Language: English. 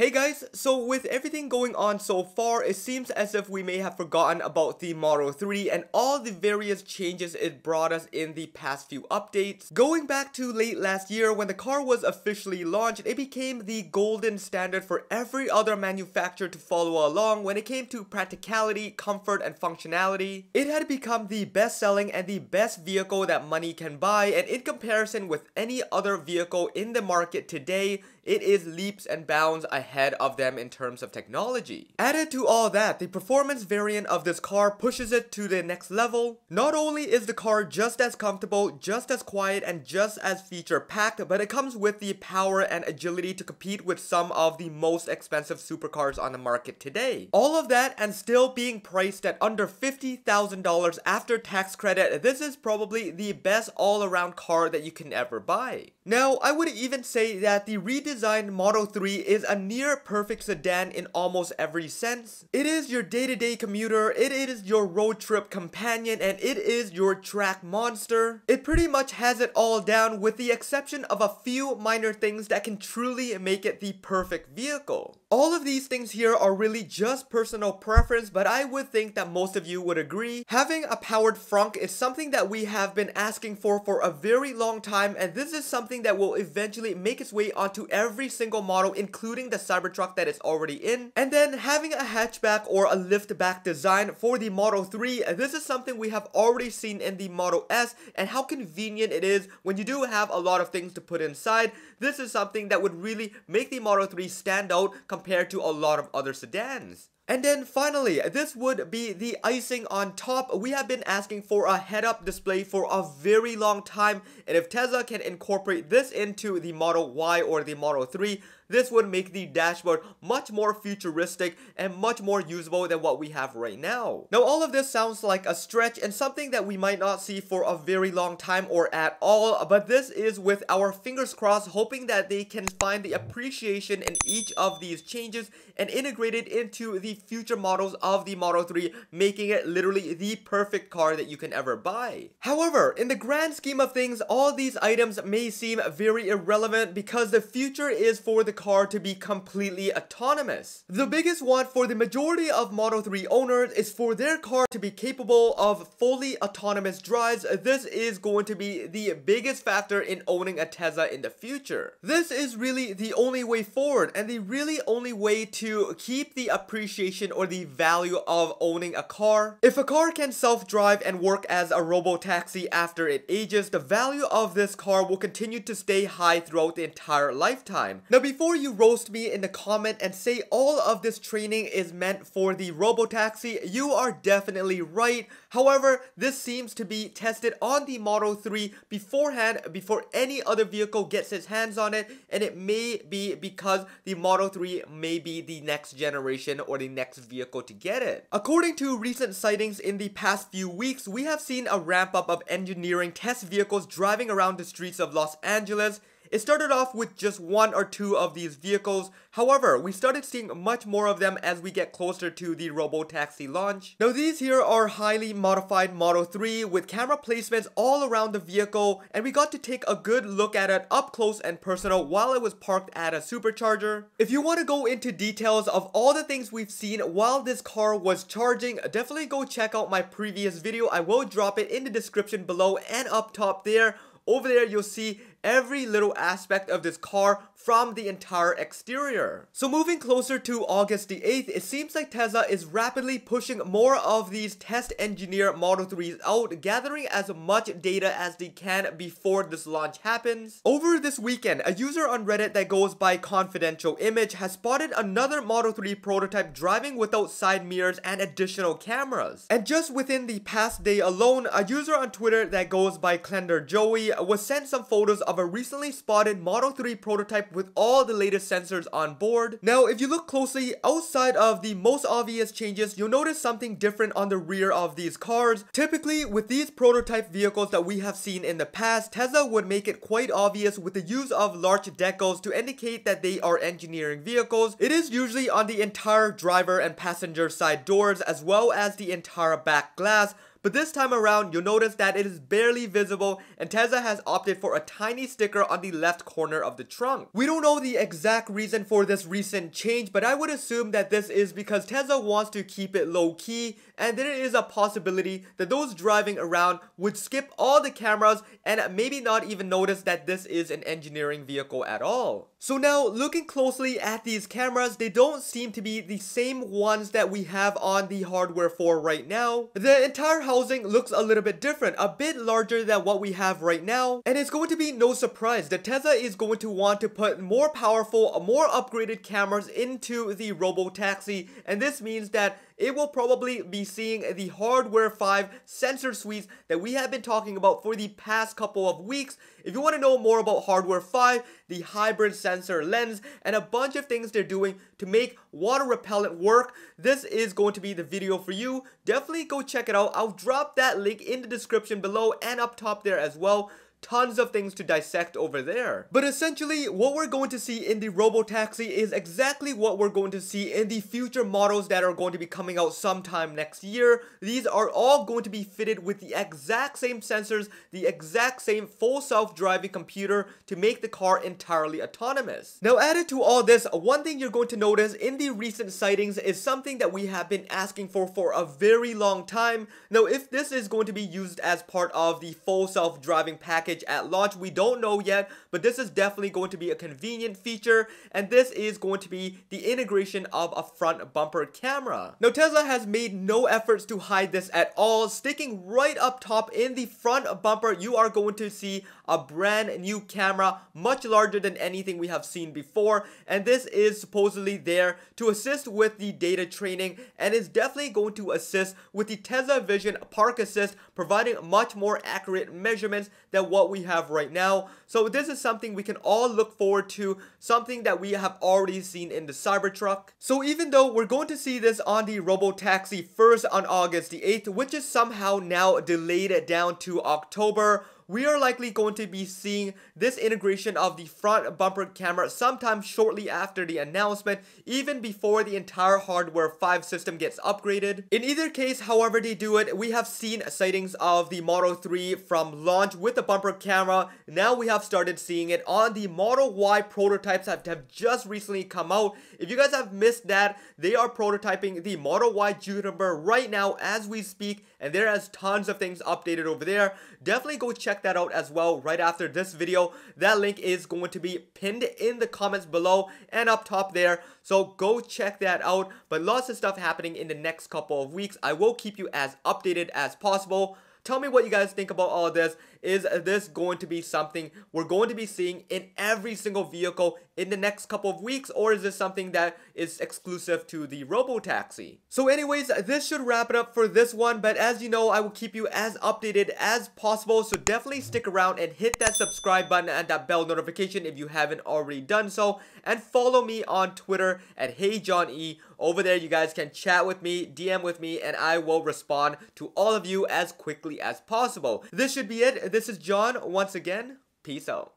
Hey guys, so with everything going on so far, it seems as if we may have forgotten about the Model 3 and all the various changes it brought us in the past few updates. Going back to late last year when the car was officially launched, it became the golden standard for every other manufacturer to follow along when it came to practicality, comfort, and functionality. It had become the best-selling and the best vehicle that money can buy, and in comparison with any other vehicle in the market today, it is leaps and bounds ahead of them in terms of technology. Added to all that, the performance variant of this car pushes it to the next level. Not only is the car just as comfortable, just as quiet, and just as feature-packed, but it comes with the power and agility to compete with some of the most expensive supercars on the market today. All of that and still being priced at under $50,000 after tax credit, this is probably the best all-around car that you can ever buy. Now, I would even say that the redesigned Model 3 is a near-perfect sedan in almost every sense. It is your day-to-day commuter, it is your road trip companion, and it is your track monster. It pretty much has it all down with the exception of a few minor things that can truly make it the perfect vehicle. All of these things here are really just personal preference, but I would think that most of you would agree. Having a powered frunk is something that we have been asking for a very long time, and this is something that will eventually make its way onto every single model, including the Cybertruck that it's already in. And then having a hatchback or a liftback design for the Model 3, this is something we have already seen in the Model S, and how convenient it is when you do have a lot of things to put inside. This is something that would really make the Model 3 stand out compared to a lot of other sedans. And then finally, this would be the icing on top. We have been asking for a head-up display for a very long time, and if Tesla can incorporate this into the Model Y or the Model 3, this would make the dashboard much more futuristic and much more usable than what we have right now. Now, all of this sounds like a stretch and something that we might not see for a very long time or at all, but this is with our fingers crossed, hoping that they can find the appreciation in each of these changes and integrate it into the future models of the Model 3, making it literally the perfect car that you can ever buy. However, in the grand scheme of things, all these items may seem very irrelevant because the future is for the car to be completely autonomous. The biggest want for the majority of Model 3 owners is for their car to be capable of fully autonomous drives. This is going to be the biggest factor in owning a Tesla in the future. This is really the only way forward and the really only way to keep the appreciation or the value of owning a car. If a car can self-drive and work as a Robotaxi after it ages, the value of this car will continue to stay high throughout the entire lifetime. Now, before you roast me in the comment and say all of this training is meant for the Robotaxi, you are definitely right. However, this seems to be tested on the Model 3 beforehand, before any other vehicle gets its hands on it, and it may be because the Model 3 may be the next generation or the next vehicle to get it. According to recent sightings in the past few weeks, we have seen a ramp up of engineering test vehicles driving around the streets of Los Angeles. It started off with just one or two of these vehicles. However, we started seeing much more of them as we get closer to the Robotaxi launch. Now, these here are highly modified Model 3 with camera placements all around the vehicle, and we got to take a good look at it up close and personal while it was parked at a supercharger. If you want to go into details of all the things we've seen while this car was charging, definitely go check out my previous video. I will drop it in the description below and up top there. Over there, you'll see every little aspect of this car from the entire exterior. So moving closer to August the 8th, it seems like Tesla is rapidly pushing more of these test engineer Model 3s out, gathering as much data as they can before this launch happens. Over this weekend, a user on Reddit that goes by Confidential Image has spotted another Model 3 prototype driving without side mirrors and additional cameras. And just within the past day alone, a user on Twitter that goes by Clender Joey was sent some photos of a recently spotted Model 3 prototype with all the latest sensors on board. Now, if you look closely, outside of the most obvious changes, you'll notice something different on the rear of these cars. Typically, with these prototype vehicles that we have seen in the past, Tesla would make it quite obvious with the use of large decals to indicate that they are engineering vehicles. It is usually on the entire driver and passenger side doors as well as the entire back glass. But this time around, you'll notice that it is barely visible and Tesla has opted for a tiny sticker on the left corner of the trunk. We don't know the exact reason for this recent change, but I would assume that this is because Tesla wants to keep it low-key, and there is a possibility that those driving around would skip all the cameras and maybe not even notice that this is an engineering vehicle at all. So now, looking closely at these cameras, they don't seem to be the same ones that we have on the Hardware 4 right now. The entire housing looks a little bit different, a bit larger than what we have right now, and it's going to be no surprise that Tesla is going to want to put more powerful, more upgraded cameras into the Robotaxi, and this means that it will probably be seeing the Hardware 5 sensor suites that we have been talking about for the past couple of weeks. If you want to know more about Hardware 5, the hybrid sensor lens, and a bunch of things they're doing to make water repellent work, this is going to be the video for you. Definitely go check it out. I'll drop that link in the description below and up top there as well. Tons of things to dissect over there. But essentially, what we're going to see in the Robotaxi is exactly what we're going to see in the future models that are going to be coming out sometime next year. These are all going to be fitted with the exact same sensors, the exact same full self-driving computer to make the car entirely autonomous. Now, added to all this, one thing you're going to notice in the recent sightings is something that we have been asking for a very long time. Now, if this is going to be used as part of the full self-driving package at launch, we don't know yet, but this is definitely going to be a convenient feature, and this is going to be the integration of a front bumper camera. Now, Tesla has made no efforts to hide this at all. Sticking right up top in the front bumper, you are going to see a brand new camera, much larger than anything we have seen before, and this is supposedly there to assist with the data training and is definitely going to assist with the Tesla Vision Park Assist, providing much more accurate measurements than what we have right now. So this is something we can all look forward to, something that we have already seen in the Cybertruck. So even though we're going to see this on the Robotaxi first on August the 8th, which is somehow now delayed down to October, we are likely going to be seeing this integration of the front bumper camera sometime shortly after the announcement, even before the entire Hardware 5 system gets upgraded. In either case, however they do it, we have seen sightings of the Model 3 from launch with the bumper camera. Now we have started seeing it on the Model Y prototypes that have just recently come out. If you guys have missed that, they are prototyping the Model Y Juniper right now as we speak, and there is tons of things updated over there. Definitely go check that out as well right after this video. That link is going to be pinned in the comments below and up top there, so go check that out. But lots of stuff happening in the next couple of weeks. I will keep you as updated as possible. Tell me what you guys think about all this. Is this going to be something we're going to be seeing in every single vehicle in the next couple of weeks, or is this something that is exclusive to the Robotaxi? So anyways, this should wrap it up for this one, but as you know, I will keep you as updated as possible, so definitely stick around and hit that subscribe button and that bell notification if you haven't already done so, and follow me on Twitter at HeyJohnE. Over there, you guys can chat with me, DM with me, and I will respond to all of you as quickly as possible. This should be it. This is John once again. Peace out.